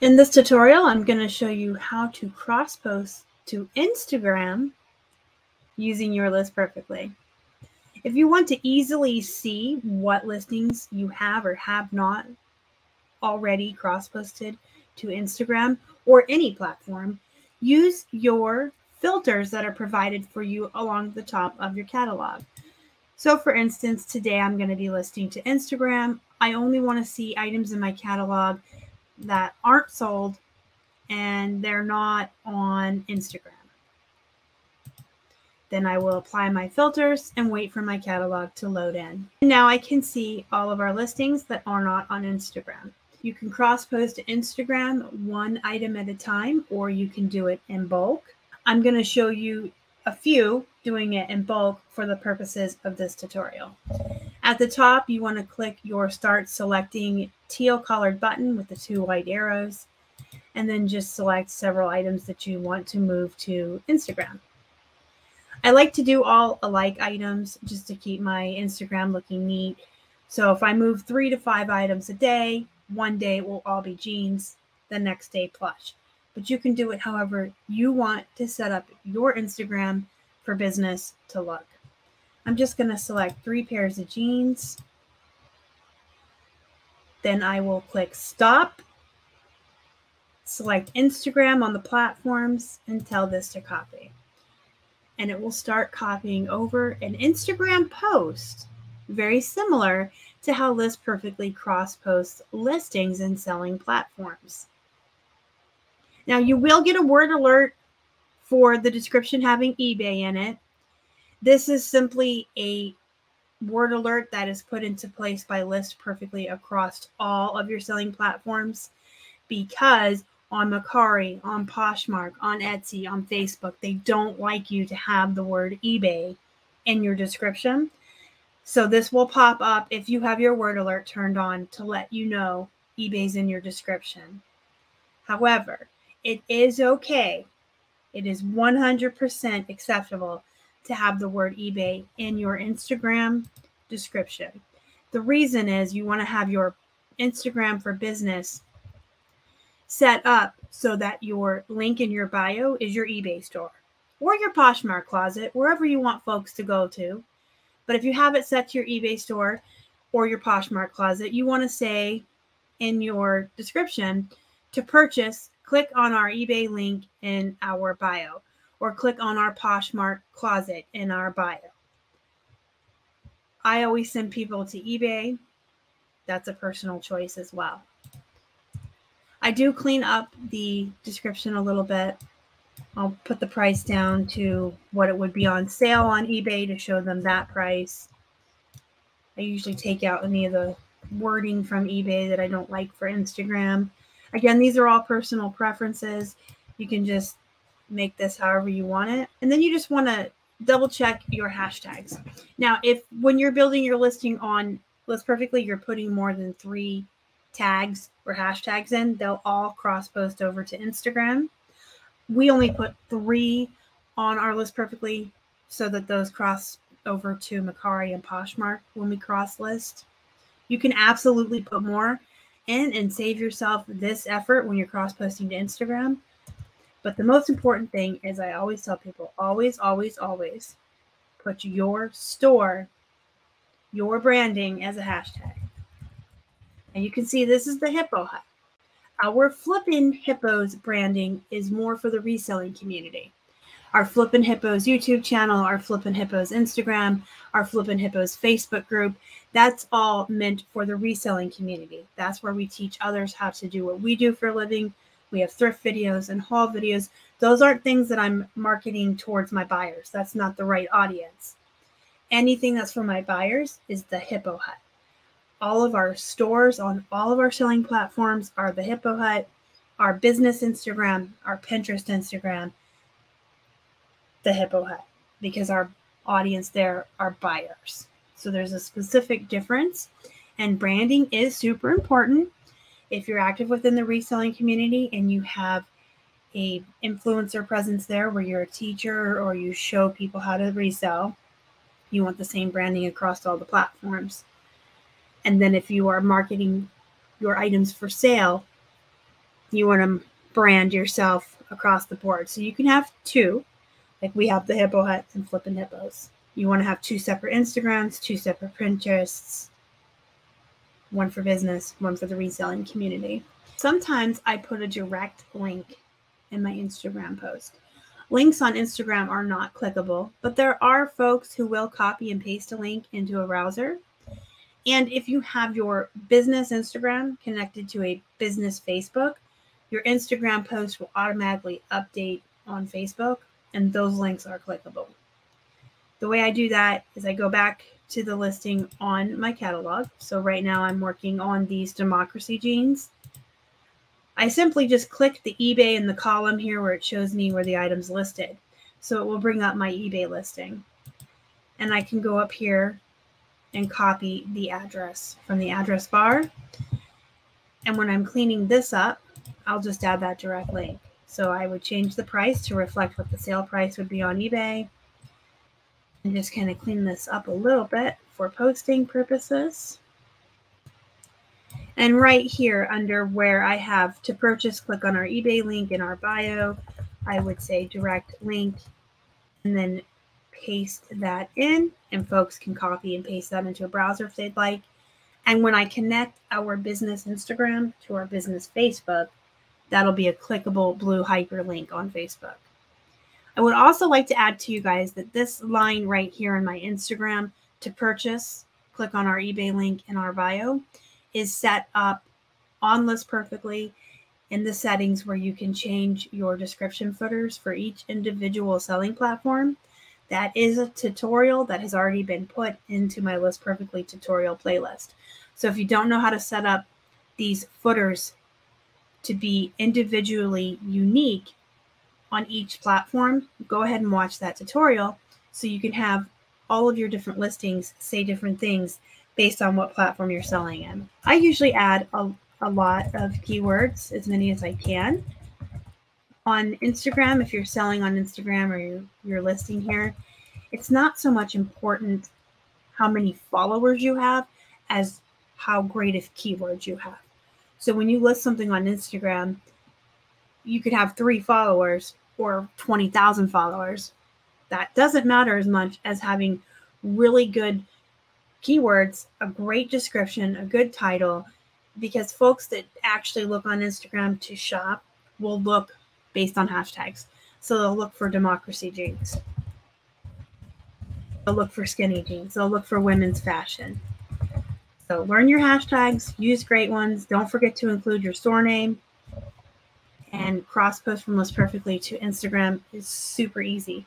In this tutorial, I'm going to show you how to cross-post to Instagram using your list perfectly. If you want to easily see what listings you have or have not already cross-posted to Instagram or any platform, use your filters that are provided for you along the top of your catalog. So for instance, today I'm going to be listing to Instagram. I only want to see items in my catalog that aren't sold and they're not on Instagram. Then I will apply my filters and wait for my catalog to load in. And now I can see all of our listings that are not on Instagram. You can cross-post to Instagram one item at a time, or you can do it in bulk. I'm going to show you a few doing it in bulk for the purposes of this tutorial. At the top, you want to click your Start Selecting teal colored button with the two white arrows, and then just select several items that you want to move to Instagram. I like to do all alike items just to keep my Instagram looking neat. So if I move 3 to 5 items a day, one day it will all be jeans, the next day plush. But you can do it however you want to set up your Instagram for business to look. I'm just going to select 3 pairs of jeans. Then I will click stop, select Instagram on the platforms, and tell this to copy. And it will start copying over an Instagram post, very similar to how List Perfectly cross-posts listings and selling platforms. Now you will get a word alert for the description having eBay in it. This is simply a word alert that is put into place by List Perfectly across all of your selling platforms, because on Mercari, on Poshmark, on Etsy, on Facebook, they don't like you to have the word eBay in your description. So this will pop up if you have your word alert turned on to let you know eBay's in your description. However, it is okay. It is 100% acceptable to have the word eBay in your Instagram description. The reason is you want to have your Instagram for business set up so that your link in your bio is your eBay store or your Poshmark closet, wherever you want folks to go to. But if you have it set to your eBay store or your Poshmark closet, you want to say in your description, to purchase, click on our eBay link in our bio, or click on our Poshmark closet in our bio. I always send people to eBay. That's a personal choice as well. I do clean up the description a little bit. I'll put the price down to what it would be on sale on eBay to show them that price. I usually take out any of the wording from eBay that I don't like for Instagram. Again, these are all personal preferences. You can just make this however you want it. And then you just want to double check your hashtags. Now, if when you're building your listing on List Perfectly, you're putting more than 3 tags or hashtags in, they'll all cross post over to Instagram. We only put 3 on our List Perfectly so that those cross over to Mercari and Poshmark when we cross list. You can absolutely put more in and save yourself this effort when you're cross posting to Instagram. But the most important thing is I always tell people, always, always, always put your store, your branding as a hashtag. And you can see this is the Hippo Hut. Our Flippin' Hippos branding is more for the reselling community. Our Flippin' Hippos YouTube channel, our Flippin' Hippos Instagram, our Flippin' Hippos Facebook group, that's all meant for the reselling community. That's where we teach others how to do what we do for a living. We have thrift videos and haul videos. Those aren't things that I'm marketing towards my buyers. That's not the right audience. Anything that's for my buyers is the Hippo Hut. All of our stores on all of our selling platforms are the Hippo Hut, our business Instagram, our Pinterest Instagram, the Hippo Hut, because our audience there are buyers. So there's a specific difference, and branding is super important. If you're active within the reselling community and you have a influencer presence there where you're a teacher or you show people how to resell, you want the same branding across all the platforms. And then if you are marketing your items for sale, you want to brand yourself across the board. So you can have two, like we have the Hippo Hut and Flippin' Hippos. You want to have two separate Instagrams, two separate Pinterests, one for business, one for the reselling community. Sometimes I put a direct link in my Instagram post. Links on Instagram are not clickable, but there are folks who will copy and paste a link into a browser. And if you have your business Instagram connected to a business Facebook, your Instagram post will automatically update on Facebook, and those links are clickable. The way I do that is I go back to the listing on my catalog. So right now I'm working on these democracy jeans. I simply just click the eBay in the column here where it shows me where the item's listed. So it will bring up my eBay listing. And I can go up here and copy the address from the address bar. And when I'm cleaning this up, I'll just add that direct link. So I would change the price to reflect what the sale price would be on eBay. And just kind of clean this up a little bit for posting purposes. And right here under where I have to purchase, click on our eBay link in our bio. I would say direct link and then paste that in, and folks can copy and paste that into a browser if they'd like. And when I connect our business Instagram to our business Facebook, that'll be a clickable blue hyperlink on Facebook. I would also like to add to you guys that this line right here in my Instagram to purchase, click on our eBay link in our bio, is set up on List Perfectly in the settings where you can change your description footers for each individual selling platform. That is a tutorial that has already been put into my List Perfectly tutorial playlist. So if you don't know how to set up these footers to be individually unique on each platform, go ahead and watch that tutorial so you can have all of your different listings say different things based on what platform you're selling in. I usually add a lot of keywords, as many as I can. On Instagram, if you're selling on Instagram or you're listing here, it's not so much important how many followers you have as how great of keywords you have. So when you list something on Instagram, you could have 3 followers or 20,000 followers. That doesn't matter as much as having really good keywords, a great description, a good title, because folks that actually look on Instagram to shop will look based on hashtags. So they'll look for democracy jeans. They'll look for skinny jeans. They'll look for women's fashion. So learn your hashtags, use great ones. Don't forget to include your store name, and cross post from List Perfectly to Instagram is super easy.